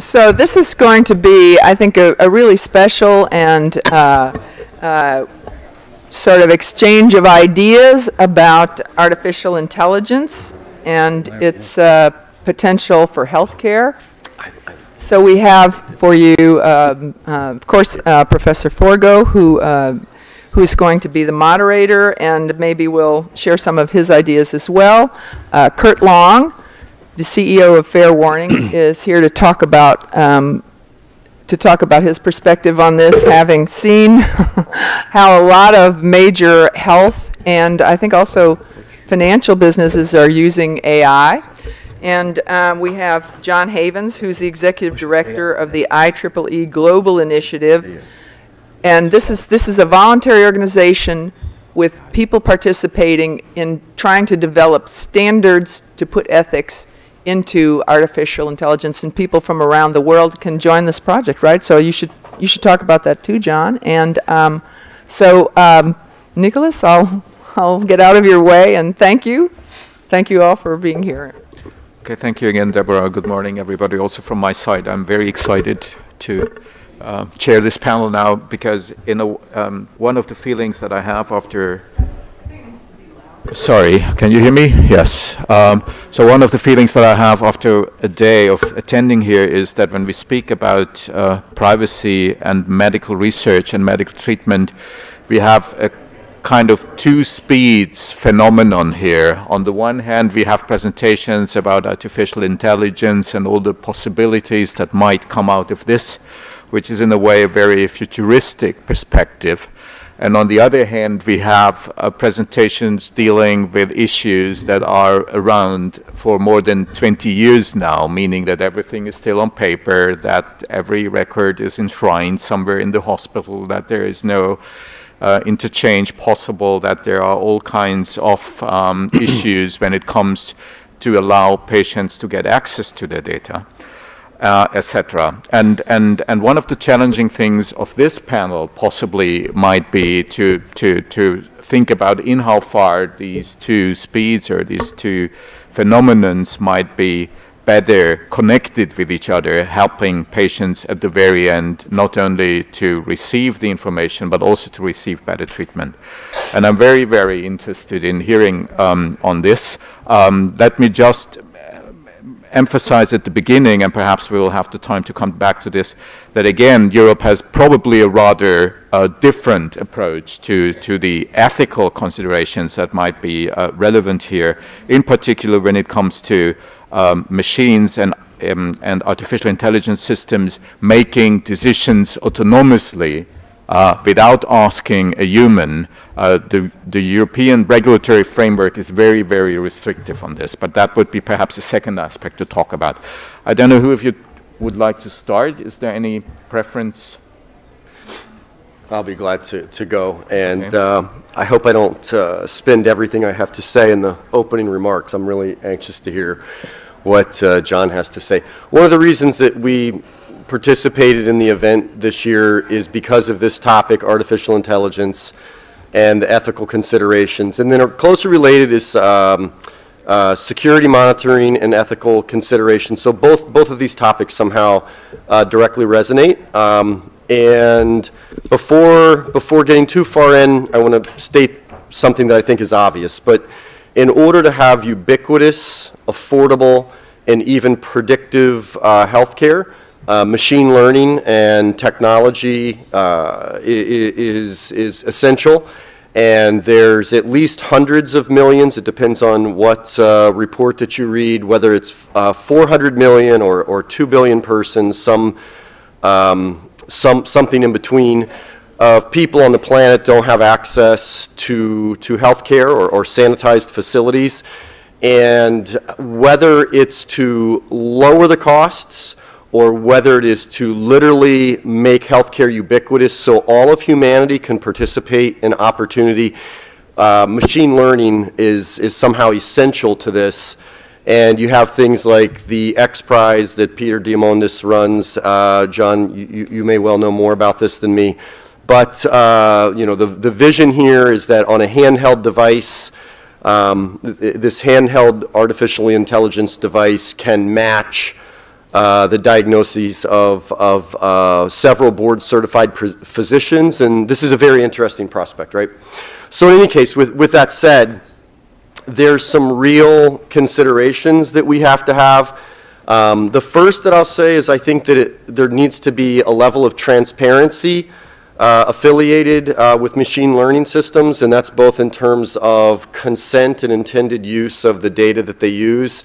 So this is going to be, I think, a really special and sort of exchange of ideas about artificial intelligence and its potential for healthcare. So we have for you, of course, Professor Forgó, who is going to be the moderator, and maybe we'll share some of his ideas as well. Kurt Long, the CEO of Fair Warning, is here to talk about his perspective on this, having seen how a lot of major health and I think also financial businesses are using AI. And we have John Havens, who's the executive director of the IEEE Global Initiative. And this is a voluntary organization with people participating in trying to develop standards to put ethics into artificial intelligence, and people from around the world can join this project, right? So you should talk about that too, John. And Nicholas, I'll get out of your way, and thank you all for being here. Okay, thank you again, Deborah. Good morning, everybody. Also from my side, I'm very excited to chair this panel now, because in a, one of the feelings that I have after. Sorry, can you hear me? Yes. So one of the feelings that I have after a day of attending here is that when we speak about privacy and medical research and medical treatment, we have a kind of two speeds phenomenon here. On the one hand, we have presentations about artificial intelligence and all the possibilities that might come out of this, which is in a way a very futuristic perspective. And on the other hand, we have presentations dealing with issues that are around for more than 20 years now, meaning that everything is still on paper, that every record is enshrined somewhere in the hospital, that there is no interchange possible, that there are all kinds of issues when it comes to allow patients to get access to their data. Etc. And one of the challenging things of this panel possibly might be to think about in how far these two speeds or these two phenomenons might be better connected with each other, helping patients at the very end not only to receive the information but also to receive better treatment. And I'm very, very interested in hearing on this. Let me just emphasize at the beginning, and perhaps we will have the time to come back to this, that again, Europe has probably a rather different approach to the ethical considerations that might be relevant here, in particular when it comes to machines and artificial intelligence systems making decisions autonomously without asking a human. The European regulatory framework is very, very restrictive on this, but that would be perhaps a second aspect to talk about. I don't know who of you would like to start. Is there any preference? I'll be glad to go, and okay. I hope I don't spend everything I have to say in the opening remarks. I'm really anxious to hear what John has to say. One of the reasons that we participated in the event this year is because of this topic, artificial intelligence and the ethical considerations. And then closely related is security monitoring and ethical considerations. So both of these topics somehow directly resonate. And before getting too far in, I want to state something that I think is obvious. But in order to have ubiquitous, affordable, and even predictive healthcare, machine learning and technology is essential, and there's at least hundreds of millions, it depends on what report that you read, whether it's 400 million or 2 billion persons, something in between, of people on the planet don't have access to healthcare or sanitized facilities. And whether it's to lower the costs or whether it is to literally make healthcare ubiquitous so all of humanity can participate in opportunity, machine learning is somehow essential to this. And you have things like the XPRIZE that Peter Diamandis runs. John, you may well know more about this than me. But you know, the vision here is that on a handheld device, this handheld artificial intelligence device can match the diagnoses of several board-certified physicians, and this is a very interesting prospect, right? So in any case, with that said, there's some real considerations that we have to have. The first that I'll say is I think that there needs to be a level of transparency affiliated with machine learning systems, and that's both in terms of consent and intended use of the data that they use.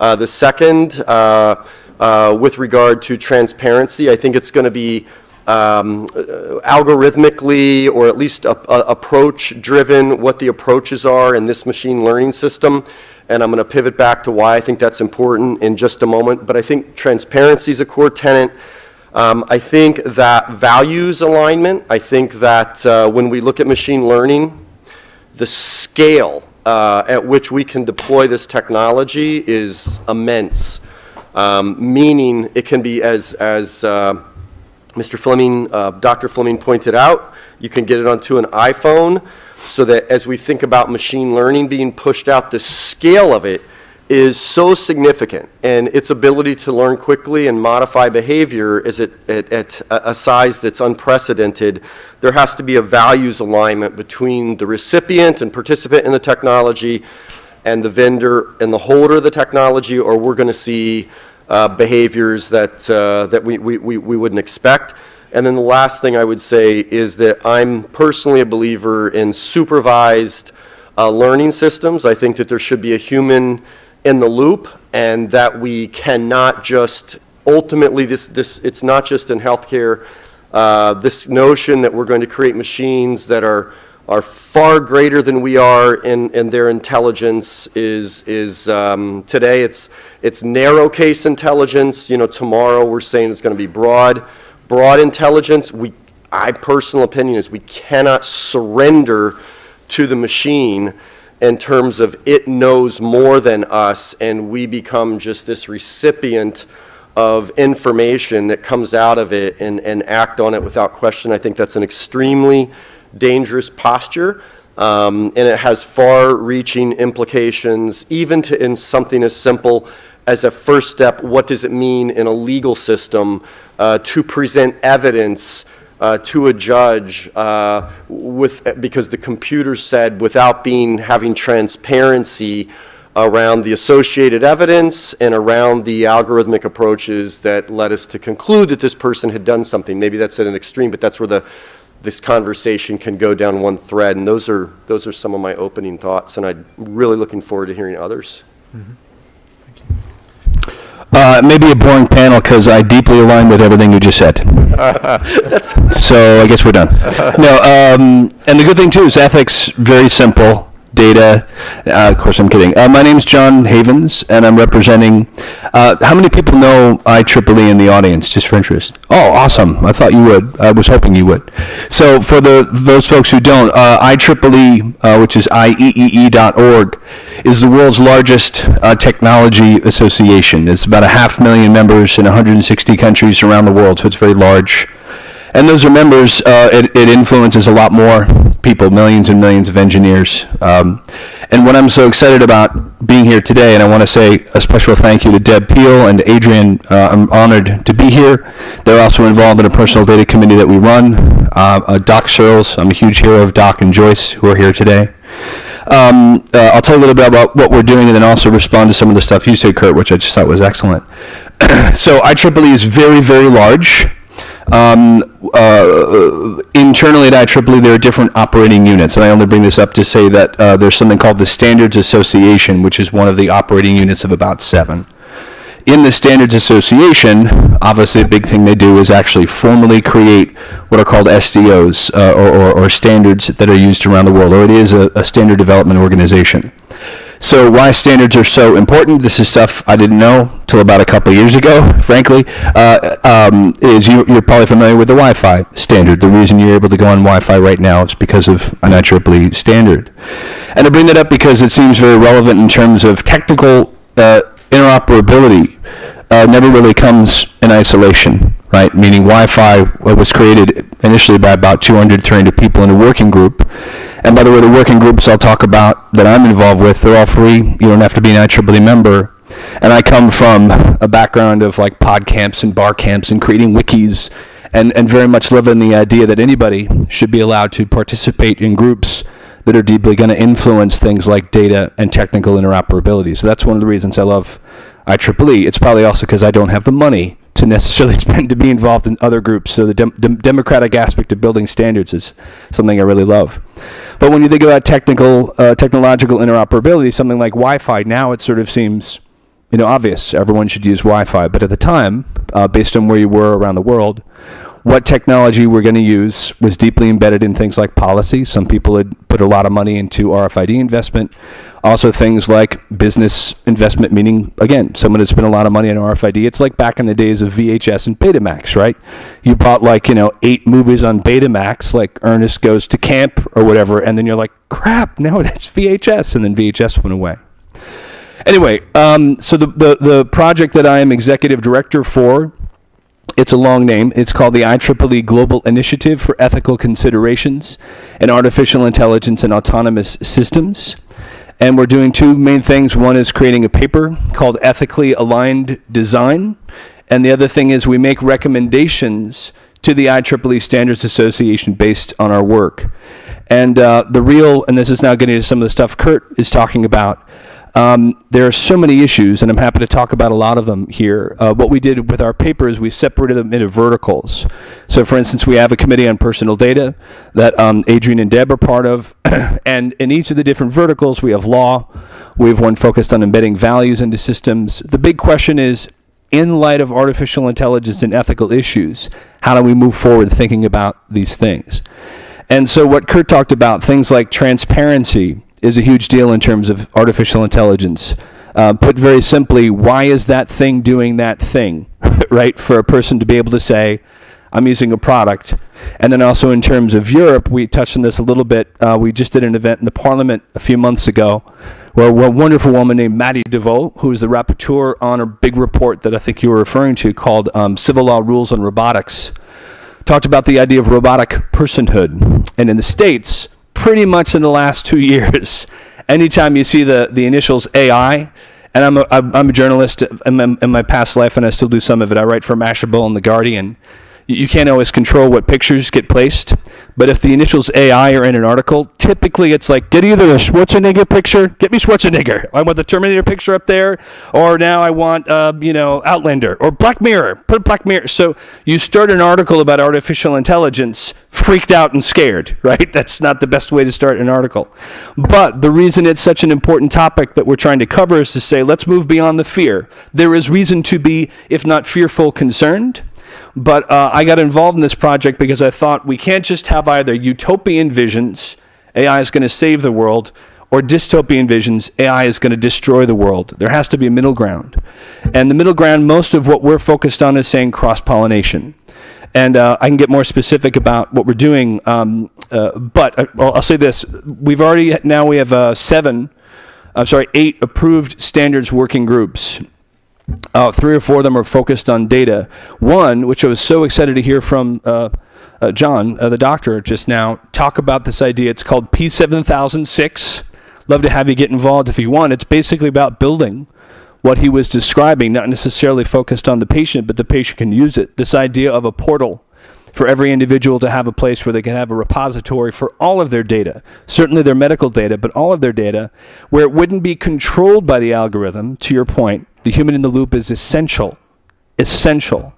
The second, with regard to transparency, I think it's going to be algorithmically, or at least approach driven, what the approaches are in this machine learning system. And I'm going to pivot back to why I think that's important in just a moment. But I think transparency is a core tenet. I think that values alignment, I think that when we look at machine learning, the scale at which we can deploy this technology is immense, meaning it can be, as Mr. Fleming, Dr. Fleming pointed out, you can get it onto an iPhone, so that as we think about machine learning being pushed out, the scale of it is so significant, and its ability to learn quickly and modify behavior is at a size that's unprecedented. There has to be a values alignment between the recipient and participant in the technology and the vendor and the holder of the technology, or we're going to see behaviors that, that we wouldn't expect. And then the last thing I would say is that I'm personally a believer in supervised learning systems. I think that there should be a human in the loop, and that we cannot just, ultimately, it's not just in healthcare, this notion that we're going to create machines that are far greater than we are in their intelligence is today it's narrow case intelligence. You know, tomorrow we're saying it's going to be broad intelligence. My personal opinion is we cannot surrender to the machine in terms of it knows more than us, and we become just this recipient of information that comes out of it and act on it without question. I think that's an extremely dangerous posture, and it has far-reaching implications, even in something as simple as a first step. What does it mean in a legal system to present evidence to a judge because the computer said, without having transparency around the associated evidence and around the algorithmic approaches that led us to conclude that this person had done something? Maybe that's at an extreme, but that's where this conversation can go down one thread. And those are some of my opening thoughts, and I'm really looking forward to hearing others. Mm-hmm. Maybe a boring panel because I deeply align with everything you just said. So I guess we're done. No, and the good thing too is ethics, very simple, data. Of course, I'm kidding. My name's John Havens, and I'm representing, how many people know IEEE in the audience, just for interest? Oh, awesome. I thought you would. I was hoping you would. So for those folks who don't, IEEE, which is IEEE.org, is the world's largest technology association. It's about 500,000 members in 160 countries around the world, so it's very large. And those are members, it influences a lot more people, millions and millions of engineers. And what I'm so excited about being here today, and I want to say a special thank you to Deb Peel and Adrian. I'm honored to be here. They're also involved in a personal data committee that we run. Doc Searles, I'm a huge hero of Doc and Joyce, who are here today. I'll tell you a little bit about what we're doing and then also respond to some of the stuff you said, Kurt, which I just thought was excellent. So IEEE is very, very large. Internally at IEEE, there are different operating units, and I only bring this up to say that there's something called the Standards Association, which is one of the operating units of about 7. In the Standards Association, obviously a big thing they do is actually formally create what are called SDOs, or standards that are used around the world, or it is a standard development organization. So why standards are so important, this is stuff I didn't know till about a couple of years ago, frankly, is you're probably familiar with the Wi-Fi standard. The reason you're able to go on Wi-Fi right now is because of an IEEE standard. And I bring that up because it seems very relevant in terms of technical interoperability. Never really comes in isolation, right? Meaning Wi-Fi was created initially by about 200, 300 people in a working group. And by the way, the working groups I'll talk about that I'm involved with, they're all free. You don't have to be an IEEE member. And I come from a background of like pod camps and bar camps and creating wikis and very much live in the idea that anybody should be allowed to participate in groups that are deeply going to influence things like data and technical interoperability. So that's one of the reasons I love IEEE. It's probably also because I don't have the money to necessarily spend to be involved in other groups. So the democratic aspect of building standards is something I really love. But when you think about technological interoperability, something like Wi-Fi, now it sort of seems, you know, obvious. Everyone should use Wi-Fi. But at the time, based on where you were around the world, what technology we're going to use was deeply embedded in things like policy. Some people had put a lot of money into RFID investment. Also things like business investment, meaning, again, someone had spent a lot of money on RFID. It's like back in the days of VHS and Betamax, right? You bought like, you know, 8 movies on Betamax, like Ernest Goes to Camp or whatever, and then you're like, crap, now it's VHS, and then VHS went away. Anyway, so the project that I am executive director for, it's a long name. It's called the IEEE Global Initiative for Ethical Considerations in Artificial Intelligence and Autonomous Systems. And we're doing two main things. One is creating a paper called Ethically Aligned Design. And the other thing is we make recommendations to the IEEE Standards Association based on our work. And the real, and this is now getting into some of the stuff Kurt is talking about, there are so many issues, and I'm happy to talk about a lot of them here. What we did with our paper is we separated them into verticals. So, for instance, we have a committee on personal data that Adrian and Deb are part of, and in each of the different verticals, we have law. We have one focused on embedding values into systems. The big question is, in light of artificial intelligence and ethical issues, how do we move forward thinking about these things? And so what Kurt talked about, things like transparency, is a huge deal in terms of artificial intelligence. Put very simply, why is that thing doing that thing, right? For a person to be able to say, I'm using a product. And then also in terms of Europe, we touched on this a little bit. We just did an event in the parliament a few months ago where a wonderful woman named Maddie DeVoe, who is the rapporteur on a big report that I think you were referring to called Civil Law Rules on Robotics, talked about the idea of robotic personhood. And in the States, pretty much in the last 2 years, anytime you see the initials AI, and I'm a journalist in my past life, and I still do some of it. I write for Mashable and The Guardian. You can't always control what pictures get placed, but if the initials AI are in an article, typically it's like, get either a Schwarzenegger picture, get me Schwarzenegger. I want the Terminator picture up there, or now I want, you know, Outlander, or Black Mirror, put Black Mirror. So you start an article about artificial intelligence freaked out and scared, right? That's not the best way to start an article. But the reason it's such an important topic that we're trying to cover is to say, let's move beyond the fear. There is reason to be, if not fearful, concerned. But I got involved in this project because I thought we can't just have either utopian visions, AI is going to save the world, or dystopian visions, AI is going to destroy the world. There has to be a middle ground. And the middle ground, most of what we're focused on is saying cross-pollination. And I can get more specific about what we're doing, but I'll say this. We've already, now we have 8 approved standards working groups. 3 or 4 of them are focused on data. One, which I was so excited to hear from John, the doctor, just now, talk about this idea. It's called P7006. Love to have you get involved if you want. It's basically about building what he was describing, not necessarily focused on the patient, but the patient can use it. This idea of a portal for every individual to have a place where they can have a repository for all of their data, certainly their medical data, but all of their data, where it wouldn't be controlled by the algorithm, to your point. The human in the loop is essential, essential.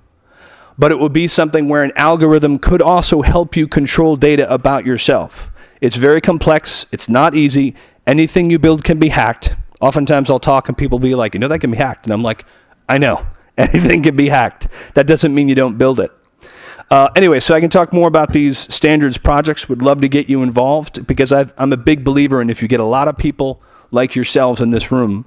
But it would be something where an algorithm could also help you control data about yourself. It's very complex. It's not easy. Anything you build can be hacked. Oftentimes I'll talk and people will be like, you know, that can be hacked. And I'm like, I know. Anything can be hacked. That doesn't mean you don't build it. Anyway, so I can talk more about these standards projects. Would love to get you involved because I'm a big believer in if you get a lot of people like yourselves in this room,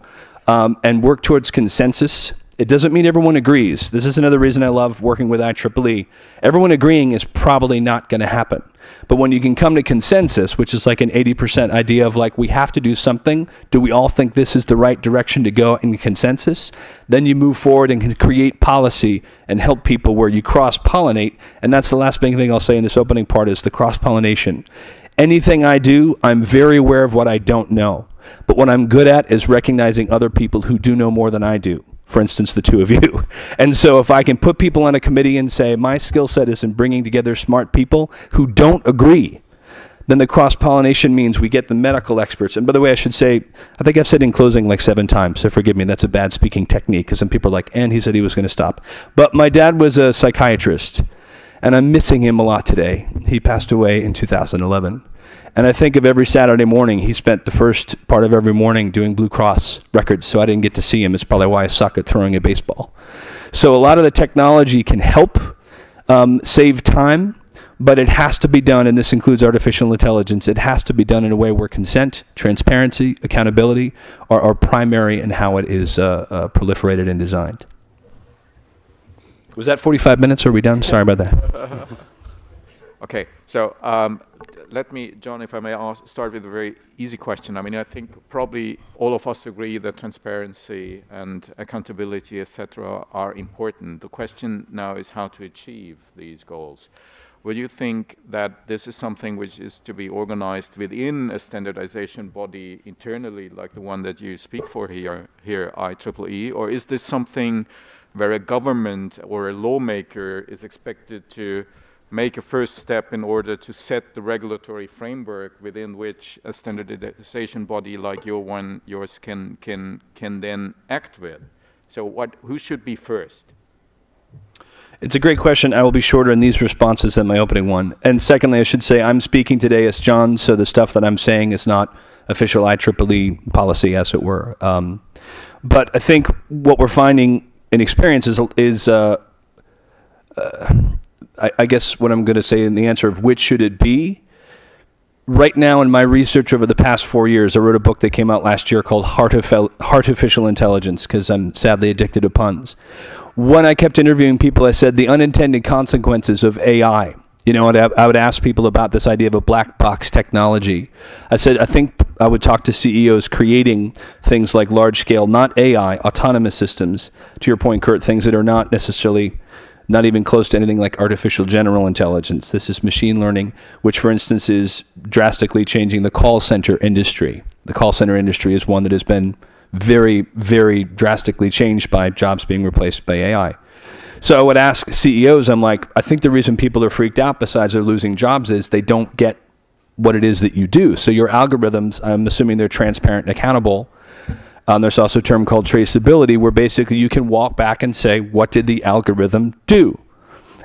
and work towards consensus. It doesn't mean everyone agrees. This is another reason I love working with IEEE. Everyone agreeing is probably not going to happen. But when you can come to consensus, which is like an 80% idea of like, we have to do something. Do we all think this is the right direction to go in consensus? Then you move forward and can create policy and help people where you cross-pollinate. And that's the last big thing I'll say in this opening part is the cross-pollination. Anything I do, I'm very aware of what I don't know. but what I'm good at is recognizing other people who do know more than I do. For instance, the two of you. And so if I can put people on a committee and say, my skill set is in bringing together smart people who don't agree, then the cross-pollination means we get the medical experts. And by the way, I should say, I think I've said in closing like 7 times, so forgive me, that's a bad speaking technique, because some people are like, and he said he was going to stop. But my dad was a psychiatrist, and I'm missing him a lot today. He passed away in 2011. And I think of every Saturday morning, he spent the first part of every morning doing Blue Cross records, so I didn't get to see him. It's probably why I suck at throwing a baseball. So a lot of the technology can help save time, but it has to be done, and this includes artificial intelligence, it has to be done in a way where consent, transparency, accountability are primary in how it is proliferated and designed. Was that 45 minutes? Or are we done? Sorry about that. Okay, so let me, John, if I may ask, start with a very easy question. I mean, I think probably all of us agree that transparency and accountability, etc., are important. The question now is how to achieve these goals. Will you think that this is something which is to be organized within a standardization body internally, like the one that you speak for here IEEE, or is this something where a government or a lawmaker is expected to make a first step in order to set the regulatory framework within which a standardization body like your one, yours, can then act with? So who should be first? It's a great question. I will be shorter in these responses than my opening one. And secondly, I should say I'm speaking today as John, so the stuff that I'm saying is not official IEEE policy, as it were. But I think what we're finding in experience is I guess what I'm going to say in the answer of which should it be, right now in my research over the past 4 years, I wrote a book that came out last year called Artificial Intelligence, because I'm sadly addicted to puns. When I kept interviewing people, I said the unintended consequences of AI. You know, I would ask people about this idea of a black box technology. I said, I think I would talk to CEOs creating things like large-scale, not AI, autonomous systems, to your point, Kurt, things that are not necessarily not even close to anything like artificial general intelligence. This is machine learning, which, for instance, is drastically changing the call center industry. The call center industry is one that has been very, very drastically changed by jobs being replaced by AI. So I would ask CEOs, I'm like, I think the reason people are freaked out, besides they're losing jobs, is they don't get what it is that you do. So your algorithms, I'm assuming they're transparent and accountable. There's also a term called traceability, where basically you can walk back and say, what did the algorithm do?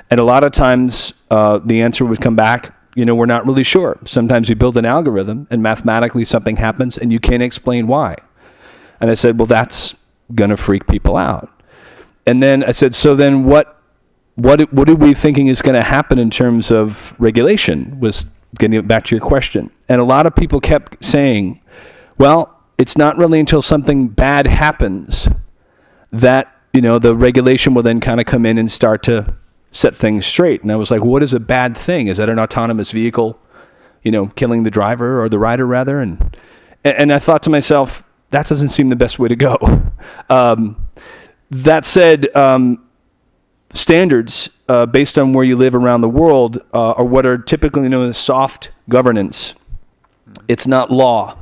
And a lot of times the answer would come back, you know, we're not really sure. Sometimes you build an algorithm and mathematically something happens and you can't explain why. And I said, well, that's going to freak people out. And then I said, so then what are we thinking is going to happen in terms of regulation, was getting back to your question. And a lot of people kept saying, well, it's not really until something bad happens that, you know, the regulation will then kind of come in and start to set things straight. And I was like, what is a bad thing? Is that an autonomous vehicle, you know, killing the driver or the rider rather? And I thought to myself, that doesn't seem the best way to go. That said, standards based on where you live around the world are what are typically known as soft governance. It's not law.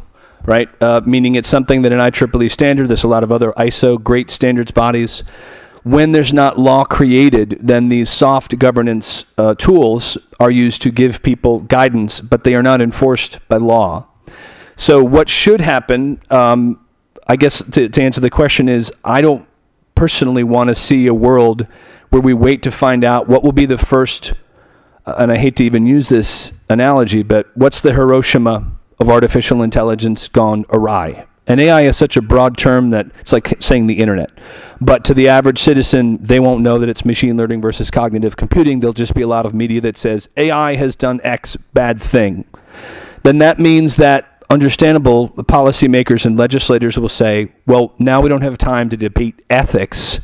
Right? Meaning it's something that an IEEE standard, there's a lot of other ISO, great standards bodies. When there's not law created, then these soft governance tools are used to give people guidance, but they are not enforced by law. So what should happen, I guess to answer the question is, I don't personally want to see a world where we wait to find out what will be the first, and I hate to even use this analogy, but what's the Hiroshima of artificial intelligence gone awry? And AI is such a broad term that it's like saying the internet. But to the average citizen, they won't know that it's machine learning versus cognitive computing. There'll just be a lot of media that says, AI has done X bad thing. Then that means that, understandable, the policymakers and legislators will say, well, now we don't have time to debate ethics,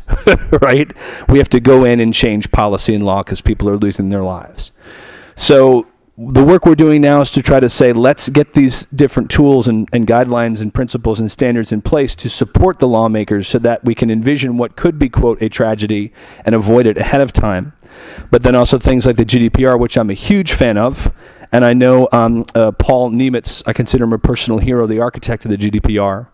right? We have to go in and change policy and law because people are losing their lives. So the work we're doing now is to try to say, let's get these different tools and guidelines and principles and standards in place to support the lawmakers so that we can envision what could be, quote, a tragedy and avoid it ahead of time. But then also things like the GDPR, which I'm a huge fan of, And I know Paul Nemitz, I consider him a personal hero, the architect of the GDPR.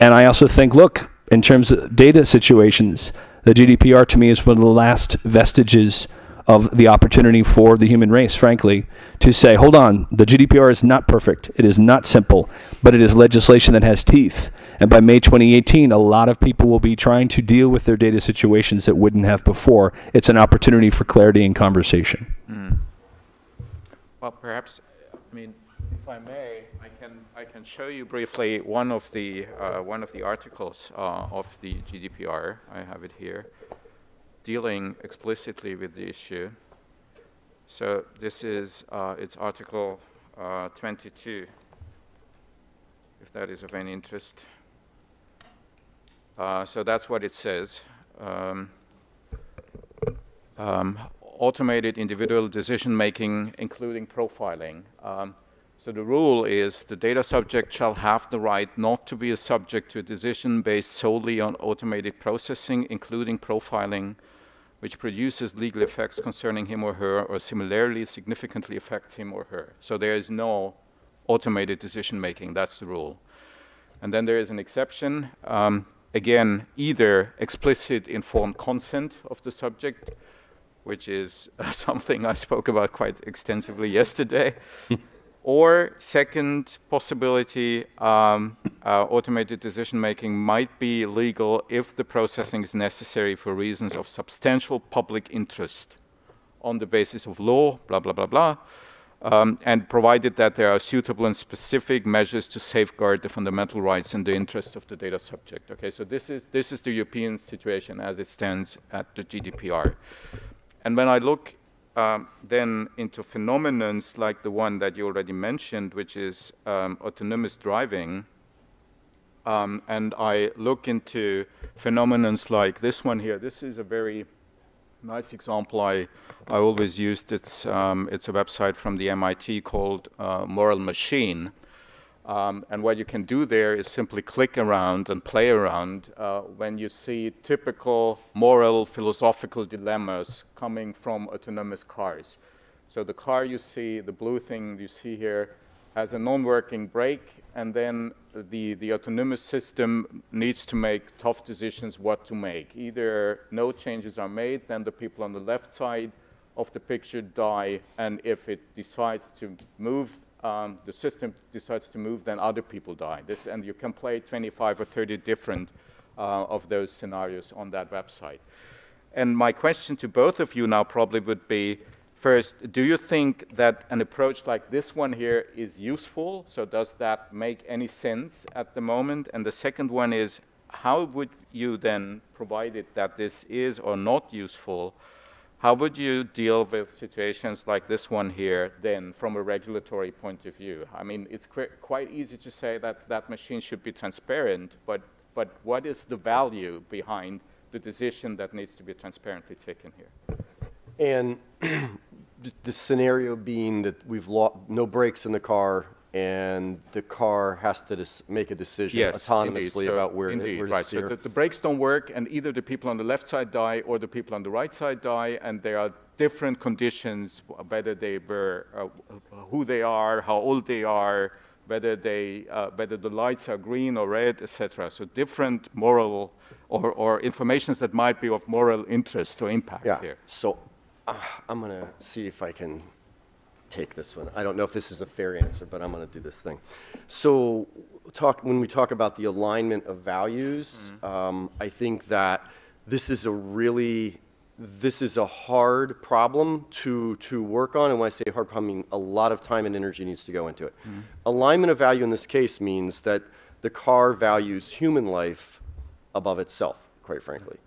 And I also think, look, in terms of data situations, the GDPR to me is one of the last vestiges of the opportunity for the human race, frankly, to say, hold on, the GDPR is not perfect, it is not simple, but it is legislation that has teeth. And by May 2018, a lot of people will be trying to deal with their data situations that wouldn't have before. It's an opportunity for clarity and conversation. Mm. Well, perhaps, I mean, if I may, I can show you briefly one of the articles of the GDPR. I have it here, dealing explicitly with the issue. So this is it's Article 22, if that is of any interest. So that's what it says. Automated individual decision-making, including profiling. So the rule is the data subject shall have the right not to be a subject to a decision based solely on automated processing, including profiling, which produces legal effects concerning him or her, or similarly significantly affects him or her. So there is no automated decision-making, that's the rule. And then there is an exception. Again, either explicit informed consent of the subject, which is something I spoke about quite extensively yesterday, or second possibility, automated decision-making might be legal if the processing is necessary for reasons of substantial public interest on the basis of law, blah, blah, blah, blah, and provided that there are suitable and specific measures to safeguard the fundamental rights and the interests of the data subject. Okay, so this is the European situation as it stands at the GDPR. And when I look then into phenomenons like the one that you already mentioned, which is autonomous driving, and I look into phenomenons like this one here. This is a very nice example I always used. It's a website from the MIT called Moral Machine. And what you can do there is simply click around and play around when you see typical moral, philosophical dilemmas coming from autonomous cars. So the car you see, the blue thing you see here, has a non-working brake, and then the autonomous system needs to make tough decisions what to make. Either no changes are made, then the people on the left side of the picture die, and if it decides to move, the system decides to move, then other people die. And you can play 25 or 30 different of those scenarios on that website. And my question to both of you now probably would be, first, do you think that an approach like this one here is useful? So does that make any sense at the moment? And the second one is, how would you then, provided that this is or not useful, how would you deal with situations like this one here, then, from a regulatory point of view? I mean, it's quite easy to say that that machine should be transparent, but what is the value behind the decision that needs to be transparently taken here? And the scenario being that we've lost no brakes in the car, and the car has to make a decision autonomously about where to steer. So the brakes don't work, and either the people on the left side die or the people on the right side die, and there are different conditions, whether they were, who they are, how old they are, whether the lights are green or red, etc. So different moral or informations that might be of moral interest or impact here. So I'm going to see if I can take this one. I don't know if this is a fair answer, but I'm going to do this thing. So when we talk about the alignment of values, I think that this is a hard problem to work on. And when I say hard problem, I mean a lot of time and energy needs to go into it. Alignment of value in this case means that the car values human life above itself, quite frankly.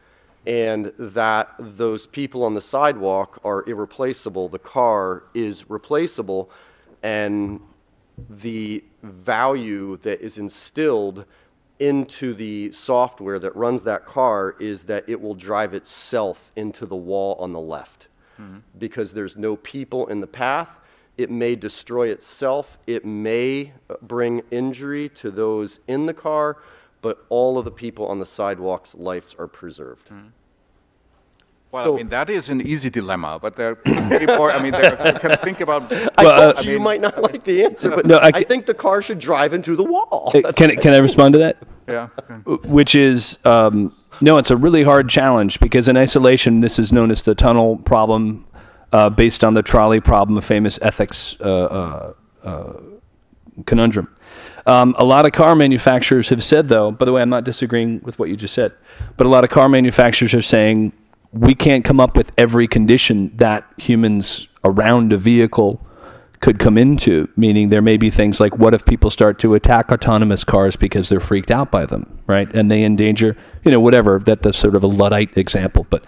And that those people on the sidewalk are irreplaceable, the car is replaceable, and the value that is instilled into the software that runs that car is that it will drive itself into the wall on the left. Because there's no people in the path, it may destroy itself, it may bring injury to those in the car, but all of the people on the sidewalk's lives are preserved. Well, so, I mean, that is an easy dilemma, but there are people, I mean, they can think about... I mean, you might not like the answer, but no, I think the car should drive into the wall. Can I respond to that? Yeah. Okay. Which is, no, it's a really hard challenge, because in isolation, this is known as the tunnel problem, based on the trolley problem, a famous ethics conundrum. A lot of car manufacturers have said, though, by the way, I'm not disagreeing with what you just said, but a lot of car manufacturers are saying, we can't come up with every condition that humans around a vehicle could come into, meaning there may be things like, what if people start to attack autonomous cars because they're freaked out by them, right? And they endanger, you know, whatever, that's sort of a Luddite example. But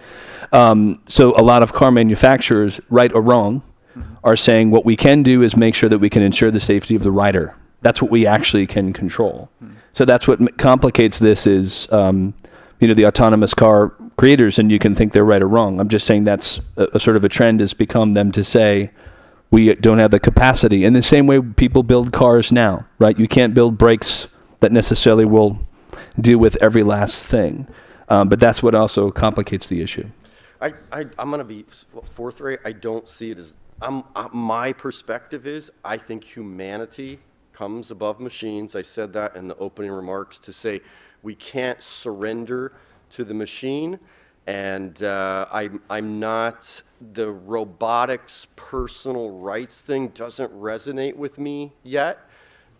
so a lot of car manufacturers, right or wrong, are saying what we can do is make sure that we can ensure the safety of the rider. That's what we actually can control. So that's what complicates this is, you know, the autonomous car creators, and you can think they're right or wrong. I'm just saying that's a sort of a trend has become them to say we don't have the capacity. In the same way people build cars now, right? You can't build brakes that necessarily will deal with every last thing. But that's what also complicates the issue. I'm going to be forthright. I don't see it as, my perspective is I think humanity comes above machines. I said that in the opening remarks to say we can't surrender to the machine, and I'm not, the robotics personal rights thing doesn't resonate with me yet,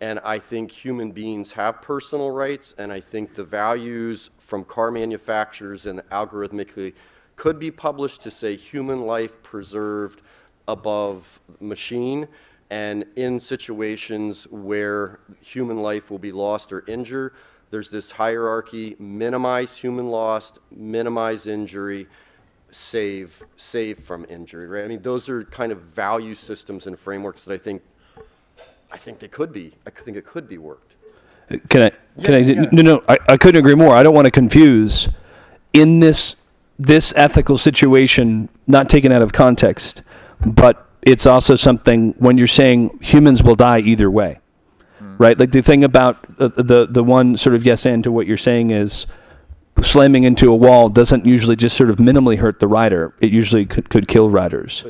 and I think human beings have personal rights, and I think the values from car manufacturers and algorithmically could be published to say human life preserved above machine, and in situations where human life will be lost or injured, there's this hierarchy: minimize human loss, minimize injury, save from injury, right? I mean, those are kind of value systems and frameworks that I think they could be. I think it could be worked. Can I? No. I couldn't agree more. I don't want to confuse. In this ethical situation, not taken out of context, but it's also something when you're saying humans will die either way. Right, like the thing about the one sort of yes and to what you're saying is slamming into a wall doesn't usually just sort of minimally hurt the rider. It usually could kill riders.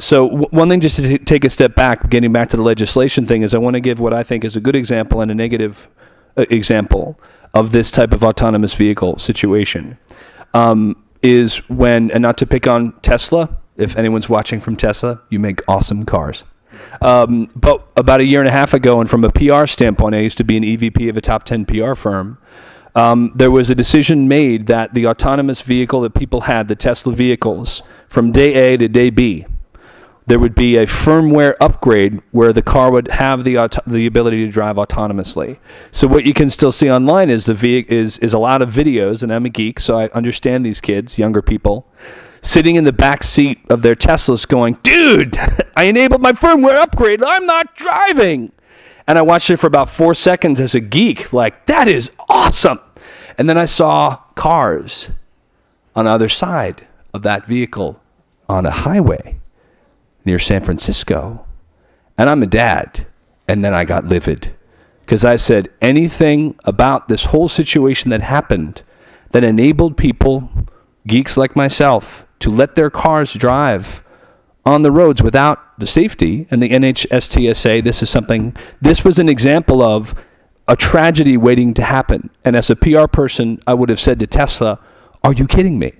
So one thing just to take a step back, getting back to the legislation thing, is I want to give what I think is a good example and a negative example of this type of autonomous vehicle situation. Is when, and not to pick on Tesla, if anyone's watching from Tesla, you make awesome cars. But about a year and a half ago, and from a PR standpoint, I used to be an EVP of a top 10 PR firm, there was a decision made that the autonomous vehicle that people had, the Tesla vehicles, from day A to day B, there would be a firmware upgrade where the car would have the ability to drive autonomously. So what you can still see online is a lot of videos, and I'm a geek, so I understand these kids, younger people, sitting in the back seat of their Teslas going, dude, I enabled my firmware upgrade. I'm not driving. And I watched it for about 4 seconds as a geek, like, that is awesome. And then I saw cars on the other side of that vehicle on a highway near San Francisco. And I'm a dad. And then I got livid because I said, anything about this whole situation that happened that enabled people, geeks like myself, to let their cars drive on the roads without the safety and the NHTSA, this was an example of a tragedy waiting to happen. And as a PR person, I would have said to Tesla, are you kidding me?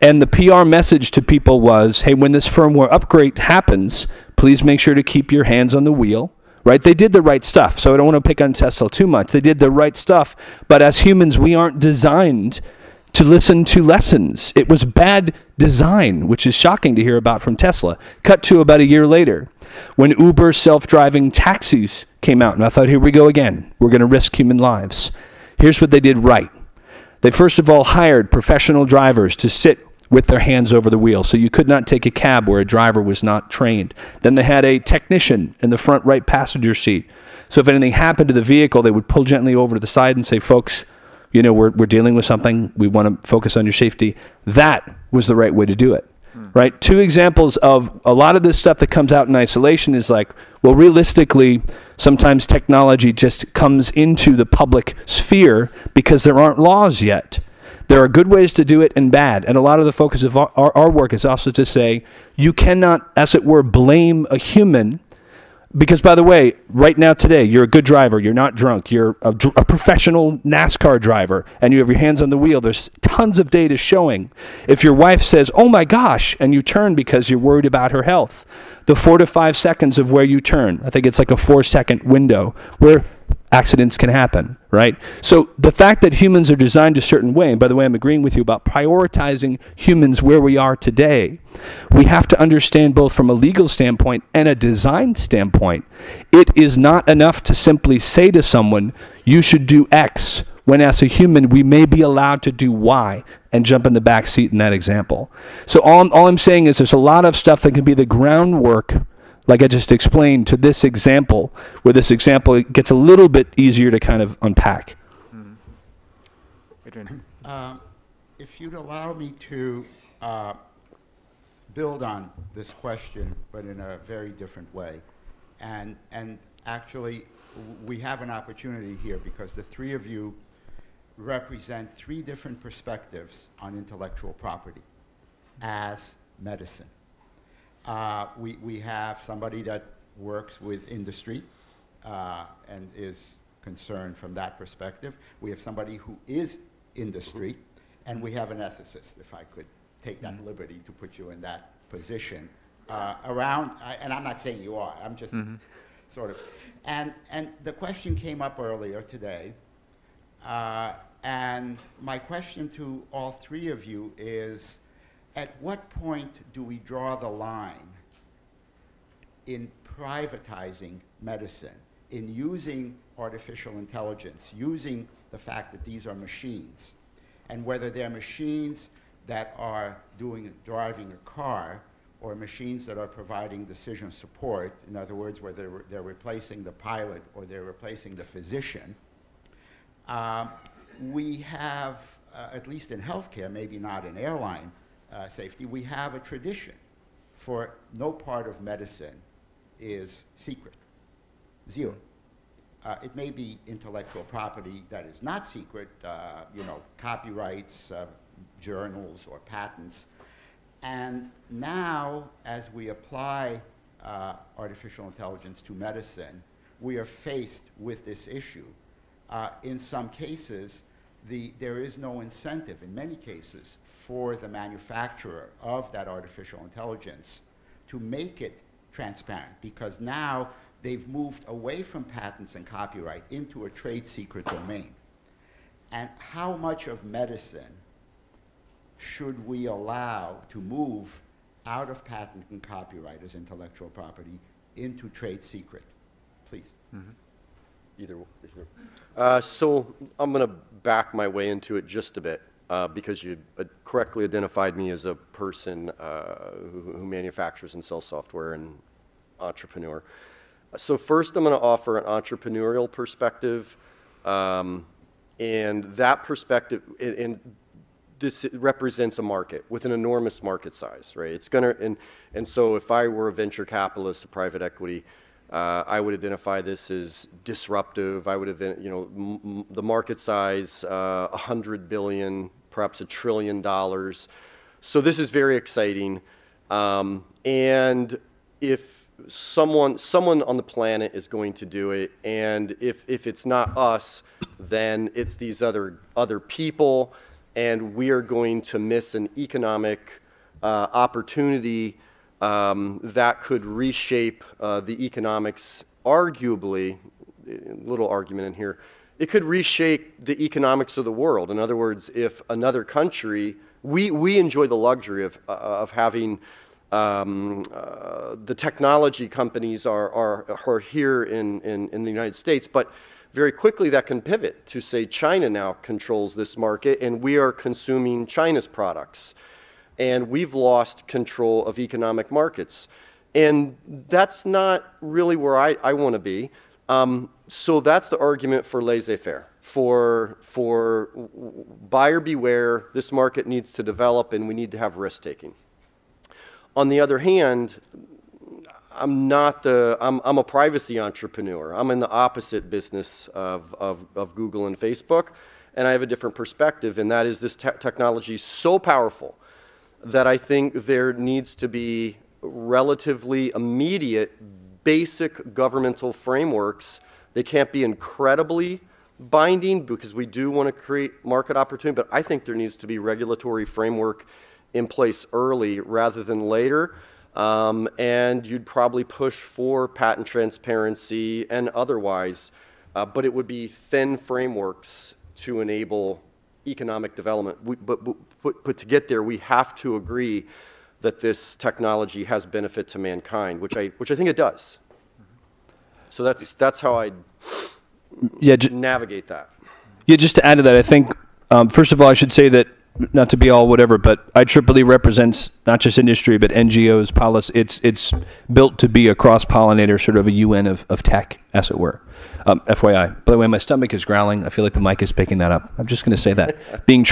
And the PR message to people was, hey, when this firmware upgrade happens, please make sure to keep your hands on the wheel. Right? They did the right stuff. So I don't want to pick on Tesla too much. They did the right stuff. But as humans, we aren't designed to listen to lessons. It was bad design, which is shocking to hear about from Tesla. Cut to about a year later, when Uber self-driving taxis came out, and I thought, here we go again. We're going to risk human lives. Here's what they did right. They first of all hired professional drivers to sit with their hands over the wheel, so you could not take a cab where a driver was not trained. Then they had a technician in the front right passenger seat. So if anything happened to the vehicle, they would pull gently over to the side and say, folks, you know, we're dealing with something. We want to focus on your safety. That was the right way to do it, right? Two examples of a lot of this stuff that comes out in isolation is like, well, realistically, sometimes technology just comes into the public sphere because there aren't laws yet. There are good ways to do it and bad. And a lot of the focus of our work is also to say, you cannot, as it were, blame a human. Because, by the way, right now today, you're a good driver, you're not drunk, you're a professional NASCAR driver, and you have your hands on the wheel. There's tons of data showing. If your wife says, oh my gosh, and you turn because you're worried about her health, the 4 to 5 seconds of where you turn, I think it's like a 4-second window where accidents can happen, right? So the fact that humans are designed a certain way, and by the way, I'm agreeing with you about prioritizing humans where we are today, we have to understand both from a legal standpoint and a design standpoint, it is not enough to simply say to someone, you should do X, when as a human, we may be allowed to do Y and jump in the back seat in that example. So all I'm saying is there's a lot of stuff that can be the groundwork, like I just explained, to this example, where this example gets a little bit easier to kind of unpack. Mm-hmm. Adrian. If you'd allow me to build on this question, but in a very different way. And actually, we have an opportunity here because the three of you represent three different perspectives on intellectual property as medicine. We have somebody that works with industry and is concerned from that perspective. We have somebody who is industry, and we have an ethicist, if I could take that liberty to put you in that position. And I'm not saying you are, I'm just sort of. And the question came up earlier today, and my question to all three of you is, at what point do we draw the line in privatizing medicine, in using artificial intelligence, using the fact that these are machines, and whether they're machines that are driving a car or machines that are providing decision support, in other words, where they're replacing the pilot or they're replacing the physician, we have, at least in healthcare, maybe not in airline, safety, we have a tradition for no part of medicine is secret. Zero. It may be intellectual property that is not secret, you know, copyrights, journals, or patents. And now, as we apply artificial intelligence to medicine, we are faced with this issue. In some cases, there is no incentive, in many cases, for the manufacturer of that artificial intelligence to make it transparent, because now they've moved away from patents and copyright into a trade secret domain. And how much of medicine should we allow to move out of patent and copyright as intellectual property into trade secret? Please. Mm-hmm. Either way. So I'm going to back my way into it just a bit because you correctly identified me as a person who manufactures and sells software and entrepreneur. So first I'm going to offer an entrepreneurial perspective, and that perspective, and this represents a market with an enormous market size, right? It's going to, and so if I were a venture capitalist, a private equity, I would identify this as disruptive. I would have, you know, the market size, $100 billion, perhaps $1 trillion. So this is very exciting. And if someone on the planet is going to do it, and if it's not us, then it's these other people, and we are going to miss an economic opportunity. That could reshape the economics, arguably, little argument in here, it could reshape the economics of the world. In other words, if another country, we enjoy the luxury of having the technology companies are here in the United States, but very quickly that can pivot to say China now controls this market and we are consuming China's products. And we've lost control of economic markets. And that's not really where I want to be. So that's the argument for laissez-faire, for buyer beware, this market needs to develop and we need to have risk-taking. On the other hand, I'm a privacy entrepreneur. I'm in the opposite business of Google and Facebook. and I have a different perspective, and that is this technology is so powerful that I think there needs to be relatively immediate, basic governmental frameworks. They can't be incredibly binding because we do want to create market opportunity, but I think there needs to be regulatory framework in place early rather than later. And you'd probably push for patent transparency and otherwise, but it would be thin frameworks to enable economic development. But to get there, we have to agree that this technology has benefit to mankind, which I think it does. So that's how I navigate that. Yeah, just to add to that, I think, first of all, I should say that, not to be all whatever, but IEEE represents not just industry, but NGOs, policy. It's built to be a cross-pollinator, sort of a UN of tech, as it were. FYI. By the way, my stomach is growling. I feel like the mic is picking that up. I'm just going to say that. Being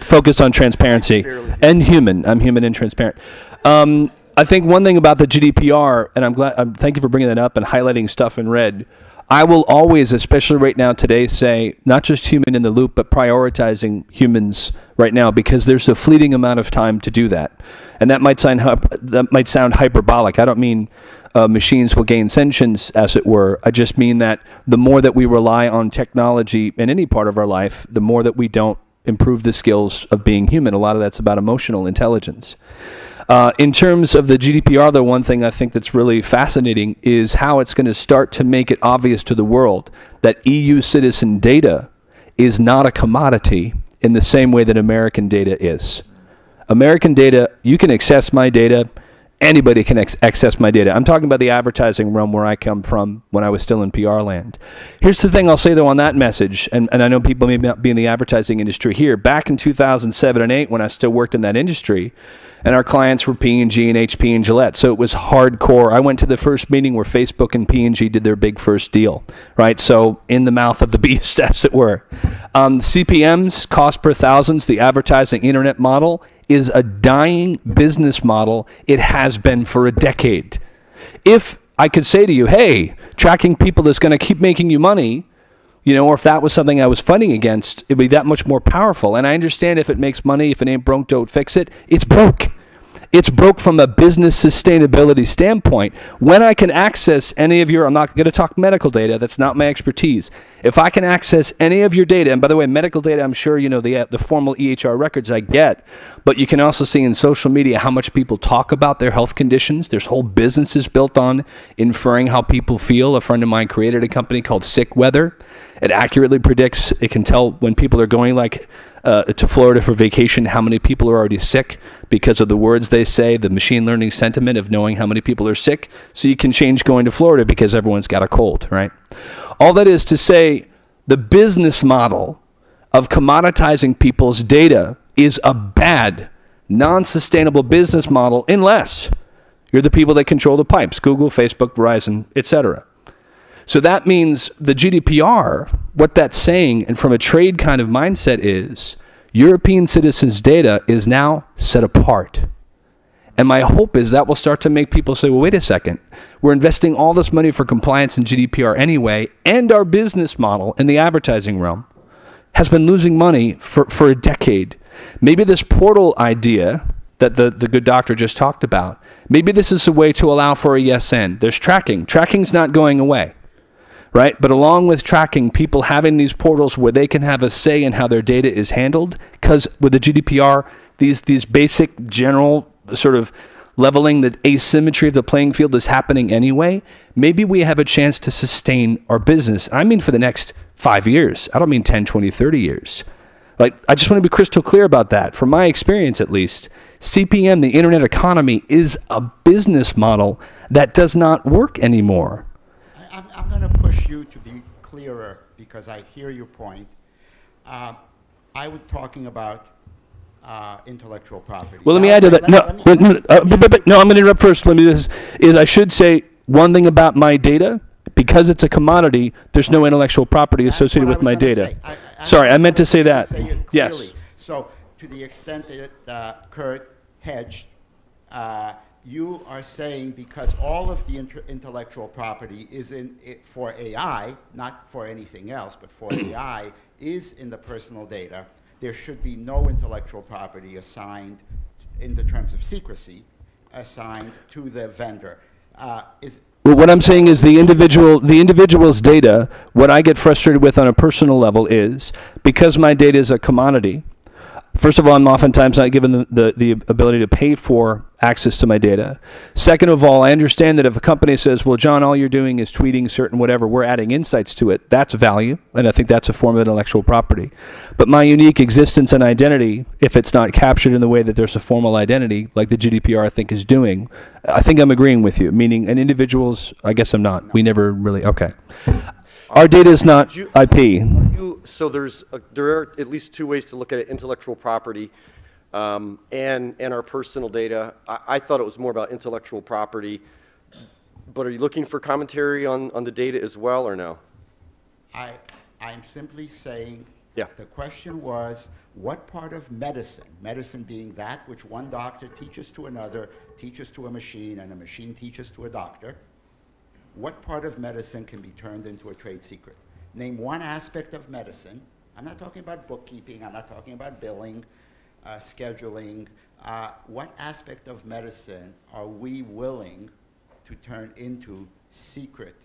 focused on transparency and human. I'm human and transparent. I think one thing about the GDPR, and thank you for bringing that up and highlighting stuff in red. I will always, especially right now today, say not just human in the loop, but prioritizing humans right now, because there's a fleeting amount of time to do that. And that might sound hyperbolic. I don't mean machines will gain sentience, as it were. I just mean that the more that we rely on technology in any part of our life, the more that we don't improve the skills of being human. A lot of that's about emotional intelligence. In terms of the GDPR, though, one thing I think that's really fascinating is how it's going to start to make it obvious to the world that EU citizen data is not a commodity in the same way that American data is. American data, you can access my data. Anybody can access my data. I'm talking about the advertising realm where I come from when I was still in PR land. Here's the thing I'll say, though, on that message, and I know people may not be in the advertising industry here. Back in 2007 and 8, when I still worked in that industry, and our clients were P&G and HP and Gillette, so it was hardcore. I went to the first meeting where Facebook and P&G did their big first deal, right? So in the mouth of the beast, as it were. CPMs, cost per thousands, the advertising internet model, is a dying business model. It has been for a decade. If I could say to you, hey, tracking people is going to keep making you money, you know, or if that was something I was fighting against, it'd be that much more powerful. And I understand if it makes money, if it ain't broke, don't fix it. It's broke. It's broke from a business sustainability standpoint. When I can access any of your, I'm not going to talk medical data, that's not my expertise. If I can access any of your data, and by the way, medical data, I'm sure you know the formal EHR records I get, but you can also see in social media how much people talk about their health conditions. There's whole businesses built on inferring how people feel. A friend of mine created a company called Sick Weather. It accurately predicts, it can tell when people are going to Florida for vacation, how many people are already sick because of the words they say, the machine learning sentiment of knowing how many people are sick. So you can change going to Florida because everyone's got a cold, right? All that is to say, the business model of commoditizing people's data is a bad, non-sustainable business model unless you're the people that control the pipes, Google, Facebook, Verizon, etc. So that means the GDPR, what that's saying, and from a trade kind of mindset is, European citizens' data is now set apart. And my hope is that will start to make people say, well, wait a second, we're investing all this money for compliance and GDPR anyway, and our business model in the advertising realm has been losing money for a decade. Maybe this portal idea that the good doctor just talked about, maybe this is a way to allow for a yes and. There's tracking. Tracking's not going away. Right? But along with tracking, people having these portals where they can have a say in how their data is handled, because with the GDPR, these basic general sort of leveling, the asymmetry of the playing field is happening anyway, maybe we have a chance to sustain our business. I mean for the next 5 years. I don't mean 10, 20, 30 years. Like, I just want to be crystal clear about that. From my experience, at least, CPM, the internet economy, is a business model that does not work anymore. I'm going to push you to be clearer because I hear your point. I was talking about intellectual property. Well, let me add to that. No, I'm going to interrupt first. Let me do this. I should say one thing about my data. Because it's a commodity, there's no intellectual property associated with my data. Sorry, I meant to say that. Yes. So to the extent that Kurt hedged you are saying because all of the intellectual property is in it for AI, not for anything else, but for AI, is in the personal data, there should be no intellectual property assigned in the terms of secrecy assigned to the vendor. Well, what I'm saying is the individual's data, what I get frustrated with on a personal level is because my data is a commodity. First of all, I'm oftentimes not given the ability to pay for access to my data. Second of all, I understand that if a company says, well, John, all you're doing is tweeting certain whatever, we're adding insights to it, that's value, and I think that's a form of intellectual property. But my unique existence and identity, if it's not captured in the way that there's a formal identity, like the GDPR I think is doing, I think I'm agreeing with you, meaning an individual's, I guess I'm not. No. We never really, okay. Our data is not IP. So there are at least two ways to look at it, intellectual property and our personal data. I thought it was more about intellectual property, but are you looking for commentary on the data as well or no? I'm simply saying the question was, what part of medicine, medicine being that which one doctor teaches to another, teaches to a machine, and a machine teaches to a doctor, what part of medicine can be turned into a trade secret? Name one aspect of medicine. I'm not talking about bookkeeping. I'm not talking about billing, scheduling. What aspect of medicine are we willing to turn into secret,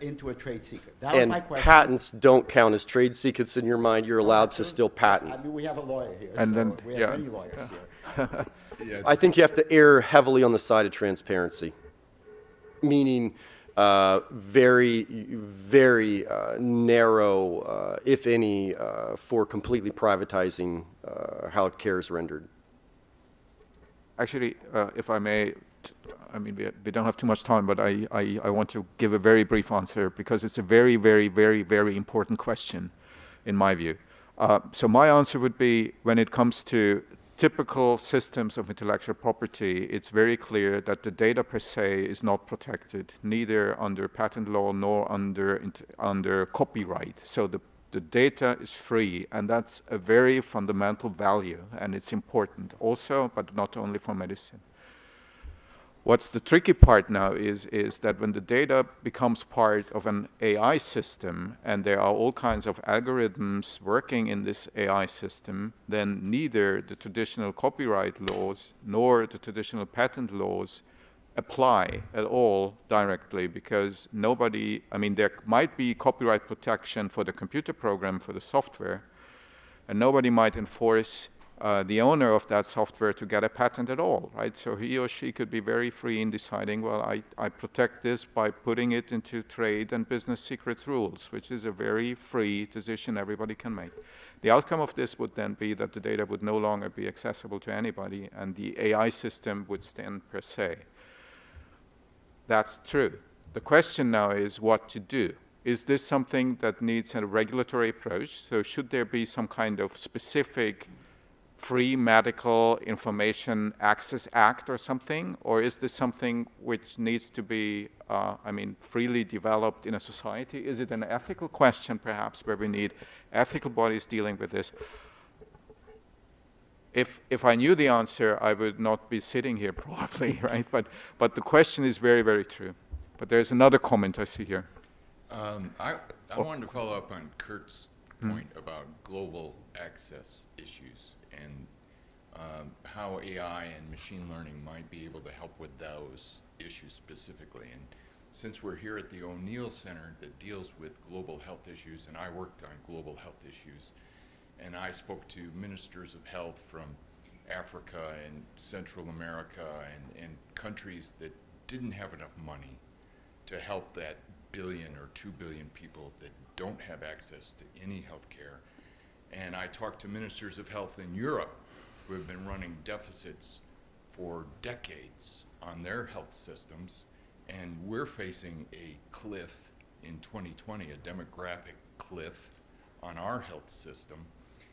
into a trade secret? That was my question. Patents don't count as trade secrets in your mind. You're allowed to still patent. I mean, we have a lawyer here. And so then, we have many lawyers here. I think you have to err heavily on the side of transparency, meaning very, very narrow, if any, for completely privatizing how care is rendered. Actually, if I may, I mean, we don't have too much time, but I want to give a very brief answer because it's a very, very, very, very important question in my view. So my answer would be when it comes to typical systems of intellectual property, it's very clear that the data per se is not protected, neither under patent law nor under copyright. So the data is free, and that's a very fundamental value, and it's important also, but not only for medicine. What's the tricky part now is that when the data becomes part of an AI system, and there are all kinds of algorithms working in this AI system, then neither the traditional copyright laws nor the traditional patent laws apply at all directly, because nobody, I mean, there might be copyright protection for the computer program, for the software, and nobody might enforce the owner of that software to get a patent at all, right? So he or she could be very free in deciding, well, I protect this by putting it into trade and business secrets rules, which is a very free decision everybody can make. The outcome of this would then be that the data would no longer be accessible to anybody and the AI system would stand per se. That's true. The question now is what to do. Is this something that needs a regulatory approach? So should there be some kind of specific Free Medical Information Access Act or something? Or is this something which needs to be, I mean, freely developed in a society? Is it an ethical question, perhaps, where we need ethical bodies dealing with this? If I knew the answer, I would not be sitting here probably, right? But the question is very, very true. But there's another comment I see here. I wanted to follow up on Kurt's point about global access issues and how AI and machine learning might be able to help with those issues specifically. And since we're here at the O'Neill Center that deals with global health issues, and I worked on global health issues, and I spoke to ministers of health from Africa and Central America and countries that didn't have enough money to help that 1 billion or 2 billion people that don't have access to any health care. And I talked to ministers of health in Europe who have been running deficits for decades on their health systems. And we're facing a cliff in 2020, a demographic cliff on our health system.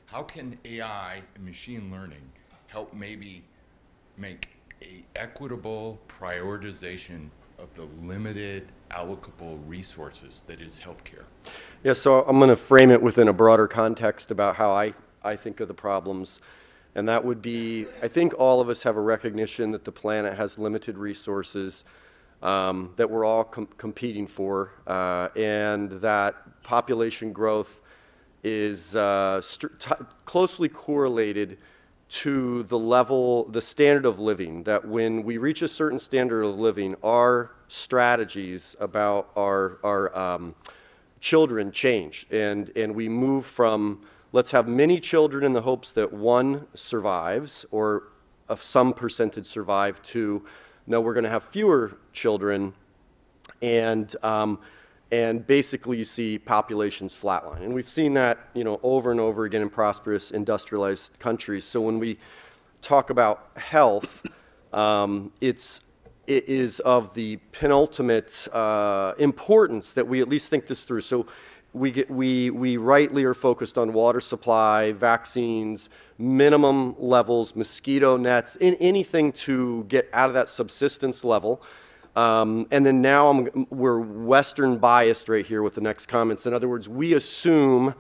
How can AI and machine learning help maybe make an equitable prioritization of the limited allocable resources that is healthcare? Yeah, so I'm going to frame it within a broader context about how I think of the problems. And that would be, I think all of us have a recognition that the planet has limited resources that we're all competing for, and that population growth is closely correlated to the level, the standard of living, that when we reach a certain standard of living, our strategies about our children change, and we move from let's have many children in the hopes that one survives or some percentage survive to no, we're going to have fewer children, and basically you see populations flatline. And we've seen that, you know, over and over again in prosperous industrialized countries. So when we talk about health, it is of the penultimate importance that we at least think this through. So we rightly are focused on water supply, vaccines, minimum levels, mosquito nets, in anything to get out of that subsistence level. And then now we're Western biased right here with the next comments. In other words, we assume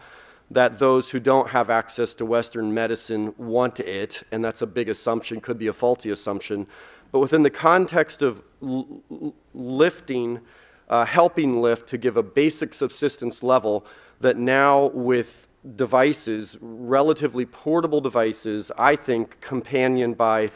that those who don't have access to Western medicine want it, and that's a big assumption, could be a faulty assumption. But within the context of helping lift to give a basic subsistence level, that now with devices, relatively portable devices, I think companioned by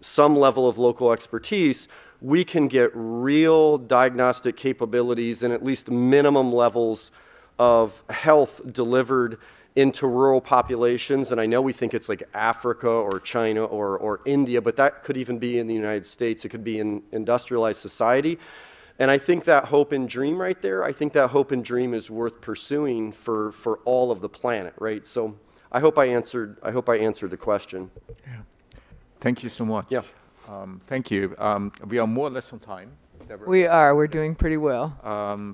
some level of local expertise, we can get real diagnostic capabilities and at least minimum levels of health delivered into rural populations. And I know we think it's like Africa or China or India, but that could even be in the United States. It could be in industrialized society. And I think that hope and dream right there, I think that hope and dream is worth pursuing for all of the planet, right? So I hope I answered the question. Yeah. Thank you so much. Yeah. Thank you. We are more or less on time. Deborah. We are. We're doing pretty well.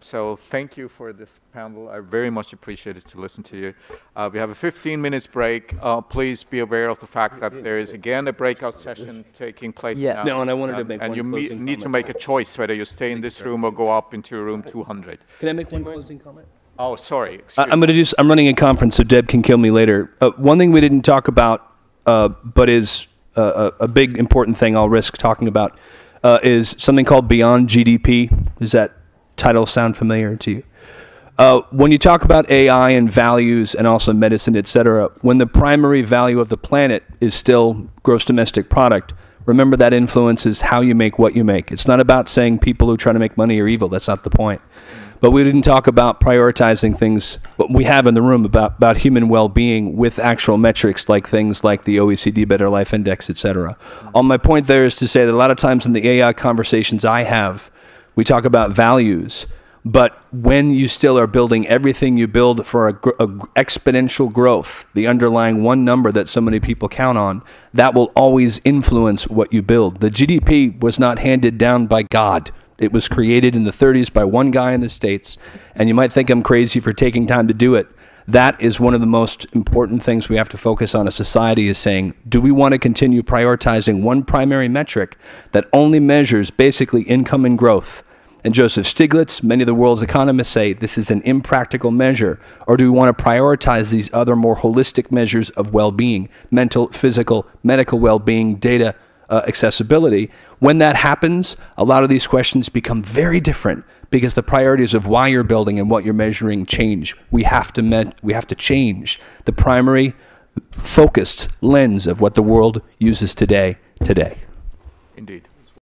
So thank you for this panel. I very much appreciate it to listen to you. We have a 15-minute break. Please be aware of the fact that there is, again, a breakout session taking place now. No, and I wanted to make one closing comment. And you need to make a choice whether you stay in this room or go up into room 200. Can I make one closing comment? Oh, sorry. I'm running a conference, so Deb can kill me later. One thing we didn't talk about, but is a big important thing I'll risk talking about is something called Beyond GDP. Does that title sound familiar to you? When you talk about AI and values and also medicine, etc., when the primary value of the planet is still gross domestic product, remember that influences how you make what you make. It's not about saying people who try to make money are evil. That's not the point. But we didn't talk about prioritizing things, what we have in the room, about human well-being with actual metrics like things like the OECD Better Life Index, etc. On my point there is to say that a lot of times in the AI conversations I have, we talk about values, but when you still are building everything you build for a exponential growth, the underlying one number that so many people count on, that will always influence what you build. The GDP was not handed down by God. It was created in the 30s by one guy in the States, and you might think I'm crazy for taking time to do it. That is one of the most important things we have to focus on as society is saying, do we want to continue prioritizing one primary metric that only measures basically income and growth? And Joseph Stiglitz, many of the world's economists say this is an impractical measure, or do we want to prioritize these other more holistic measures of well-being, mental, physical, medical well-being, data, accessibility? When that happens, a lot of these questions become very different because the priorities of why you're building and what you're measuring change. We have to change the primary focused lens of what the world uses today. Indeed.